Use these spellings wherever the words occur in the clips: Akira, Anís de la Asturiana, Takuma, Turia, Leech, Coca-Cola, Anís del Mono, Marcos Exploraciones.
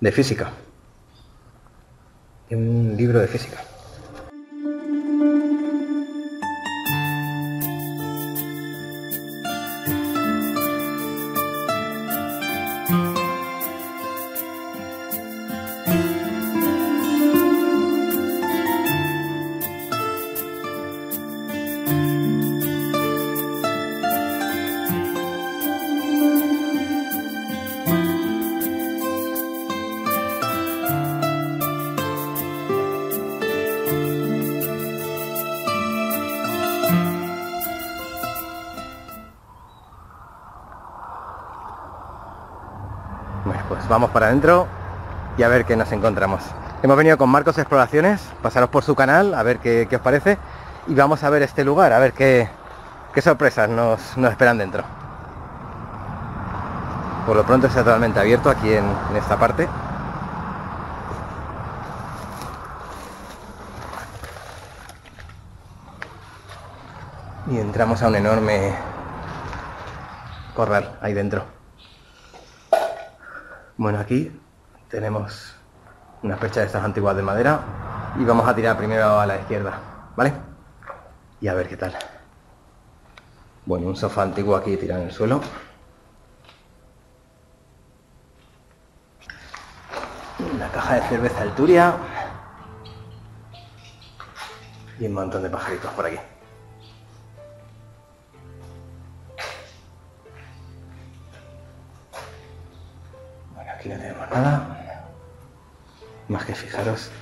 de física. En un libro de física. Bueno, pues vamos para adentro y a ver qué nos encontramos. Hemos venido con Marcos Exploraciones, pasaros por su canal a ver qué os parece, y vamos a ver este lugar, a ver qué sorpresas nos esperan dentro. Por lo pronto está totalmente abierto aquí en esta parte. Y entramos a un enorme corral ahí dentro. Bueno, aquí tenemos una percha de estas antiguas de madera y vamos a tirar primero a la izquierda, ¿vale? Y a ver qué tal. Bueno, un sofá antiguo aquí tirado en el suelo. Una caja de cerveza del Turia. Y un montón de pajaritos por aquí. Aquí no tenemos nada, más que fijaros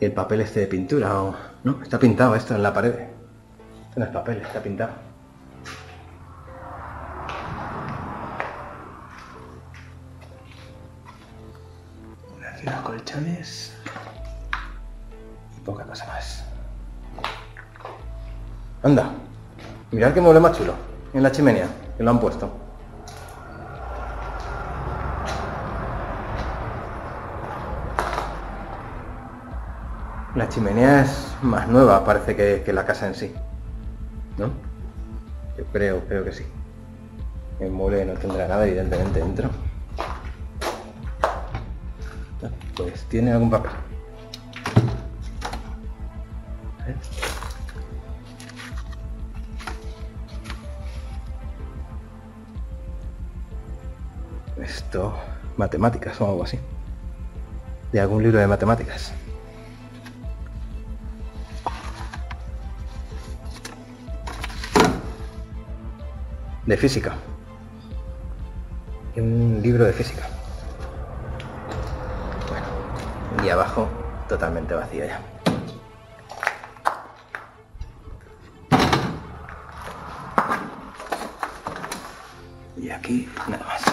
el papel este de pintura, o no, está pintado esto en la pared, esto no es papel, está pintado. Aquí unos colchones y poca cosa más. Anda, mirad qué mueble más chulo, en la chimenea, que lo han puesto. La chimenea es más nueva, parece, que la casa en sí, ¿no? Yo creo que sí. El mueble no tendrá nada, evidentemente, dentro. Pues tiene algún papel. ¿Eh? Esto, matemáticas o algo así. De algún libro de matemáticas. De física. Un libro de física. Bueno, y abajo totalmente vacío ya. Y aquí nada más.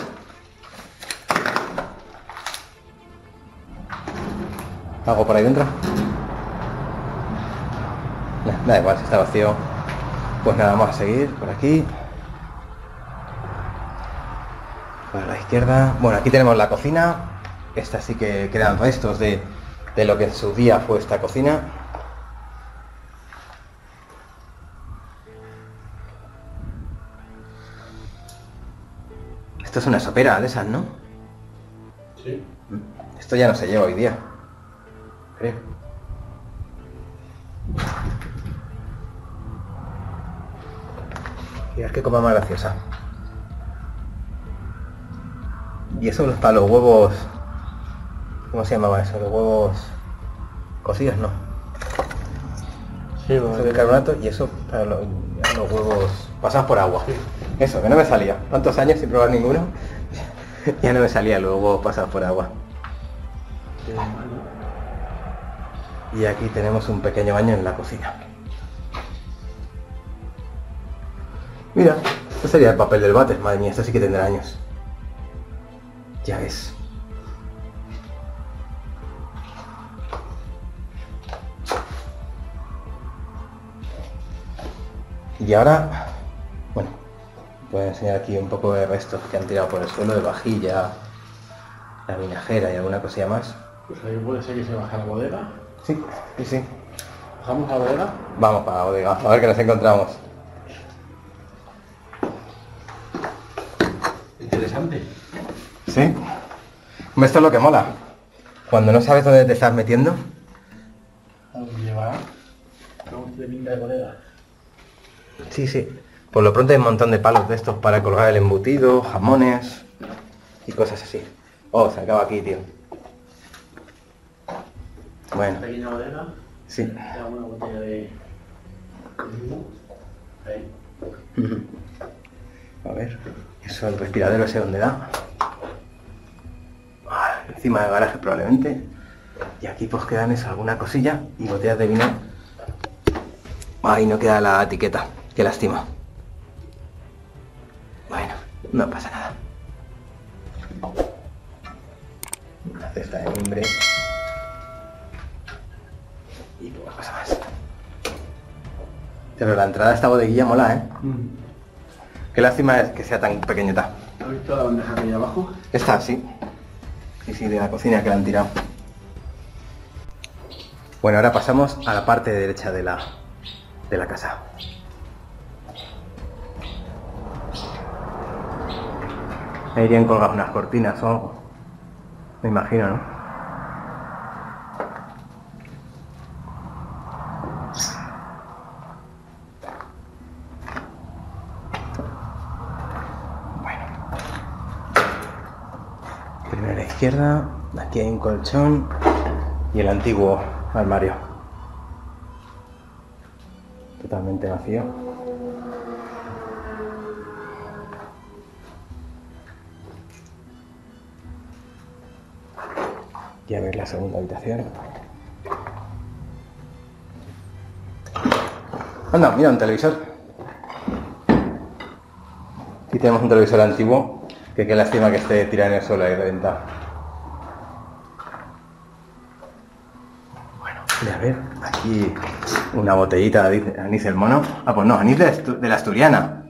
¿Algo por ahí dentro? No, da igual, si está vacío. Pues nada, vamos a seguir por aquí. A la izquierda, bueno, aquí tenemos la cocina. Esta sí que quedan restos de lo que en su día fue esta cocina. Esto es una sopera de esas, ¿no? Sí. Esto ya no se lleva hoy día, creo. Mirad qué copa más graciosa. Y eso para los huevos... ¿Cómo se llamaba eso? Los huevos... cocidos, ¿no? Sí, bueno. Eso de carbonato y eso para los huevos... pasados por agua. Sí. Eso, que no me salía. Tantos años sin probar ninguno. Ya no me salía los huevos pasados por agua. Y aquí tenemos un pequeño baño en la cocina. Mira, esto sería el papel del váter. Madre mía, esto sí que tendrá años. Ya ves. Y ahora, bueno, voy a enseñar aquí un poco de restos que han tirado por el suelo, de vajilla, la vinajera y alguna cosilla más. Pues ahí puede ser que se baje la bodega. Sí, sí, sí. ¿Bajamos a la bodega? Vamos para la bodega, a ver qué nos encontramos. Interesante. ¿Sí? Esto es lo que mola. Cuando no sabes dónde te estás metiendo. ¿A dónde lleva? Sí, sí. Por lo pronto hay un montón de palos de estos para colgar el embutido, jamones y cosas así. Oh, se acaba aquí, tío. Bueno. Pequeña bodega. Sí. Una botella de... Ahí. A ver, eso, el respiradero sé dónde da. Encima del garaje probablemente. Y aquí pues quedan eso, alguna cosilla y botellas de vino. Ahí no queda la etiqueta, qué lástima. Bueno, no pasa nada. Una cesta de mimbre. Y poca cosa más. Pero la entrada a esta bodeguilla mola, ¿eh? Qué lástima es que sea tan pequeñita. ¿Has visto la bandeja que hay abajo? Esta, sí. Y sí, de la cocina que la han tirado. Bueno, ahora pasamos a la parte derecha de la casa. Ahí irían colgadas unas cortinas o algo. Me imagino, ¿no? Bueno. Primero a la izquierda. Aquí hay un colchón. Y el antiguo armario. Totalmente vacío. Y a ver la segunda habitación. Anda, mira, un televisor. Aquí tenemos un televisor antiguo, que qué lástima que esté tirado en el suelo y reventado. Bueno, y a ver, aquí una botellita de Anís del Mono. Ah, pues no, Anís de la Asturiana.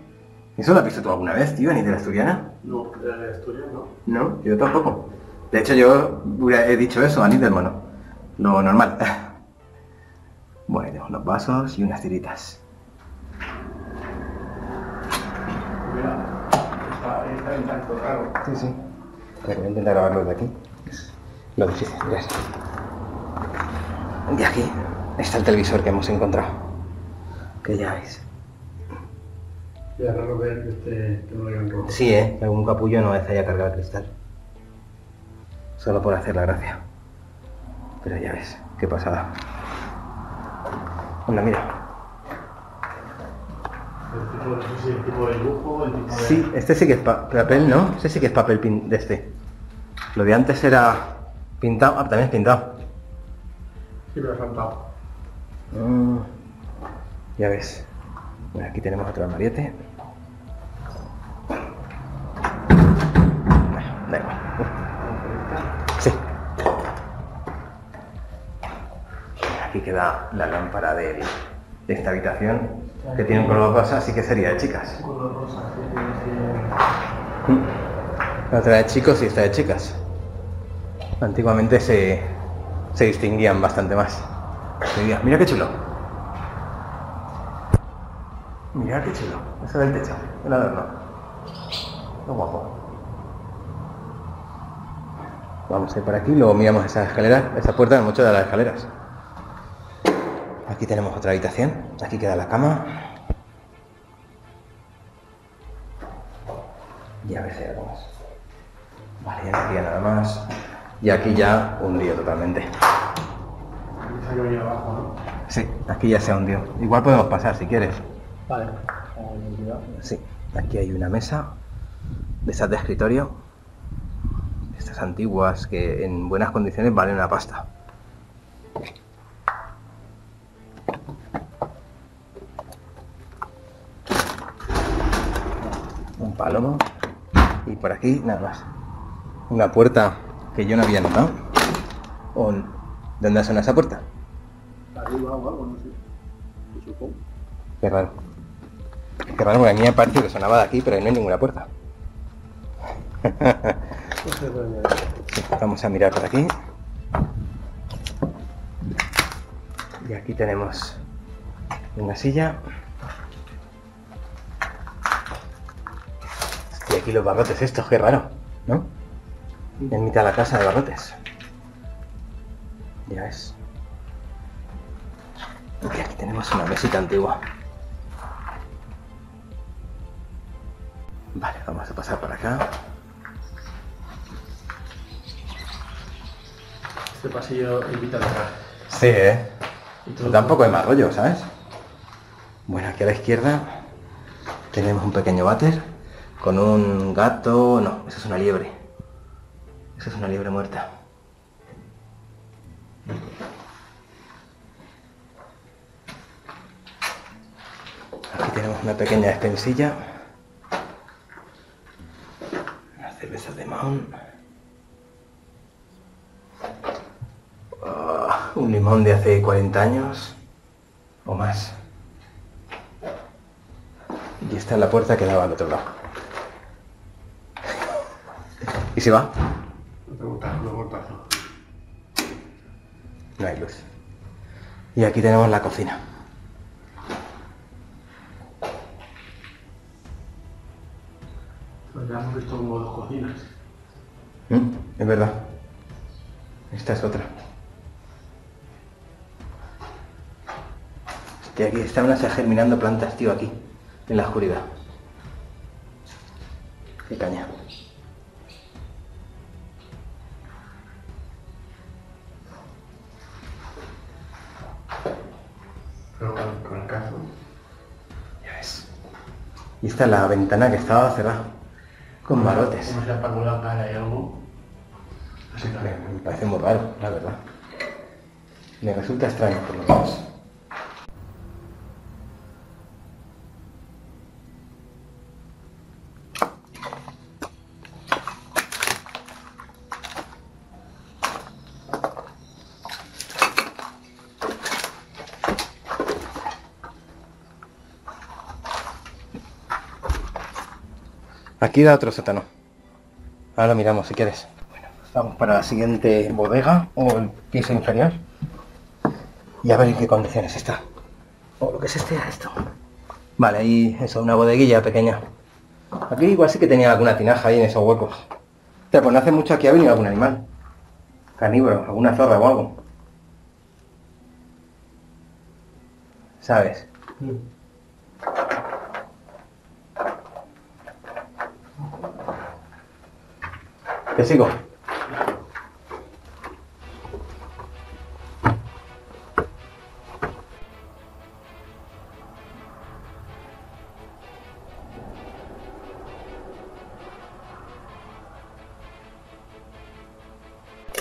¿Eso lo has visto tú alguna vez, tío? ¿Anís de la Asturiana? No, de la Asturiana no. No, yo tampoco. De hecho, yo he dicho eso, Anís del Mono. Lo normal. Bueno, tengo unos vasos y unas tiritas. Mira, está en tanto raro. Sí, sí. Voy a intentar grabarlo desde aquí. Lo difícil, mirad. Y aquí está el televisor que hemos encontrado. Que ya veis. Ya raro ver que este no le hayan roto. Sí, que algún capullo no les haya cargado el cristal. Solo por hacer la gracia. Pero ya ves, qué pasada. Anda, mira. El tipo de lujo, el tipo de... Sí, este sí que es papel, ¿no? Este sí que es papel de este. Lo de antes era pintado. Ah, también es pintado. Sí, pero es pintado. Ya ves. Bueno, aquí tenemos otro armariete. Bueno, da igual. Aquí queda la lámpara de esta habitación, que tiene un color rosa, así que sería de chicas. La otra de chicos y esta de chicas. Antiguamente se distinguían bastante más. Mira qué chulo. Mira qué chulo. Eso del techo, el adorno. Qué guapo. Vamos a ir por aquí, luego miramos esas escaleras, esas puertas, muchas de las escaleras. Aquí tenemos otra habitación, aquí queda la cama. Y a ver si hay algo más. Vale, ya no queda nada más. Y aquí ya hundido totalmente. Sí, aquí ya se ha hundido. Igual podemos pasar si quieres. Vale. Sí, aquí hay una mesa de esas de escritorio. Estas antiguas que en buenas condiciones valen una pasta. Palomo, y por aquí nada más. Una puerta que yo no había notado. ¿Dónde suena esa puerta? Arriba o algo, no sé. Yo supongo. Qué raro. Qué raro, porque a mí me pareció que sonaba de aquí, pero no hay ninguna puerta. Sí, vamos a mirar por aquí. Y aquí tenemos una silla. Y los barrotes estos, qué raro, ¿no? en mitad de la casa de barrotes. Ya ves. Y aquí tenemos una mesita antigua. Vale, vamos a pasar para acá. Este pasillo invita a entrar. Sí, ¿eh? Pero tampoco hay más rollo, ¿sabes? Bueno, aquí a la izquierda tenemos un pequeño váter con un gato... No, esa es una liebre. Esa es una liebre muerta. Aquí tenemos una pequeña despensilla. Unas cervezas de mahón. Oh, un limón de hace 40 años o más. Y esta es la puerta que daba al otro lado. ¿Y se va? No, no hay luz. Y aquí tenemos la cocina. Pues ya hemos visto como dos cocinas. Es verdad. Esta es otra. Hostia, aquí están germinando plantas, tío, aquí. En la oscuridad. Qué caña. Pero con el cazo. Ya ves. Y esta es la ventana que estaba cerrada. Con barrotes. ¿Cómo se ha apagado la cara y algo? Así que me parece muy raro, la verdad. Me resulta extraño, por lo menos. Aquí da otro sótano. Ahora miramos si quieres. Bueno, vamos para la siguiente bodega o el piso inferior. Y a ver en qué condiciones está. O lo que se esté a esto. Vale, ahí eso, una bodeguilla pequeña. Aquí igual sí que tenía alguna tinaja ahí en esos huecos. Pero pues no hace mucho aquí ha venido algún animal. Carnívoro, alguna zorra o algo. ¿Sabes? Te sigo.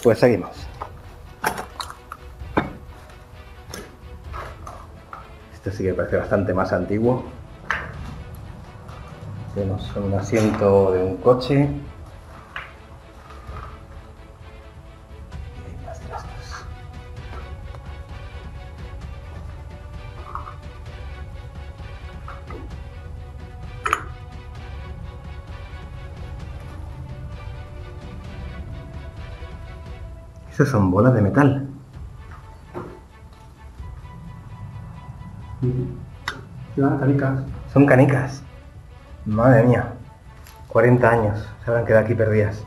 Pues seguimos. Este sí que parece bastante más antiguo. Tenemos un asiento de un coche. Esas son bolas de metal. Ah, canicas. Son canicas. Madre mía. 40 años. Se habrán quedado aquí perdidas.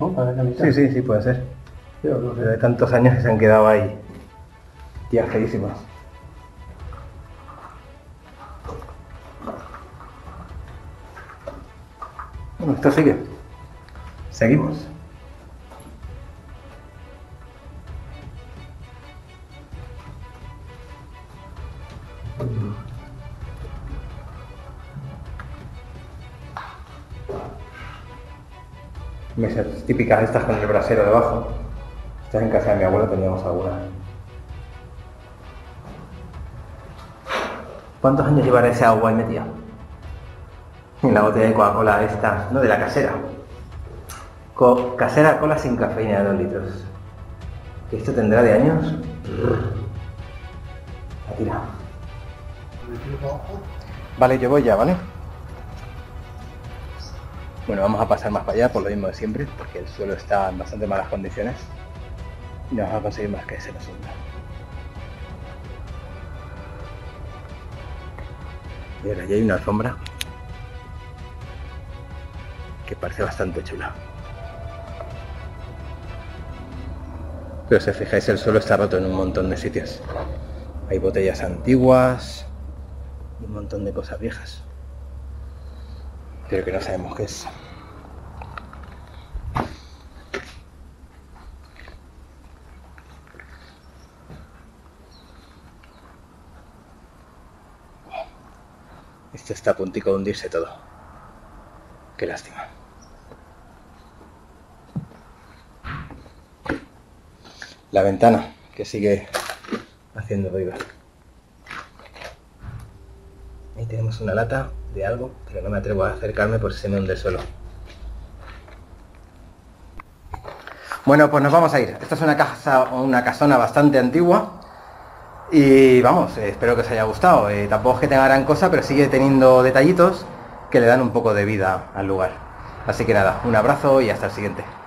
¿No? ¿Para la mitad? Sí, sí, sí, puede ser. Pero no sé. De tantos años que se han quedado ahí. Tías feísimas. Bueno, esto sigue. Seguimos. Mesas típicas estas con el brasero debajo. Estas en casa de mi abuela teníamos algunas. ¿Cuántos años llevará ese agua ahí metida? En la botella de Coca-Cola esta, no, de la casera. Casera cola sin cafeína de 2 litros. ¿Que esto tendrá de años? La tira. Vale, yo voy ya, ¿vale? Bueno, vamos a pasar más para allá por lo mismo de siempre, porque el suelo está en bastante malas condiciones y no vamos a conseguir más que ese resultado. Mira, allí hay una alfombra que parece bastante chula. Pero si os fijáis, el suelo está roto en un montón de sitios. Hay botellas antiguas, un montón de cosas viejas, pero que no sabemos qué es. Esto está a puntico de hundirse todo. Qué lástima. La ventana, que sigue haciendo ruido. Ahí tenemos una lata de algo, pero no me atrevo a acercarme por si se me hunde el suelo. Bueno, pues nos vamos a ir. Esta es una casa, una casona bastante antigua. Y vamos, espero que os haya gustado. Tampoco es que tenga gran cosa, pero sigue teniendo detallitos que le dan un poco de vida al lugar. Así que nada, un abrazo y hasta el siguiente.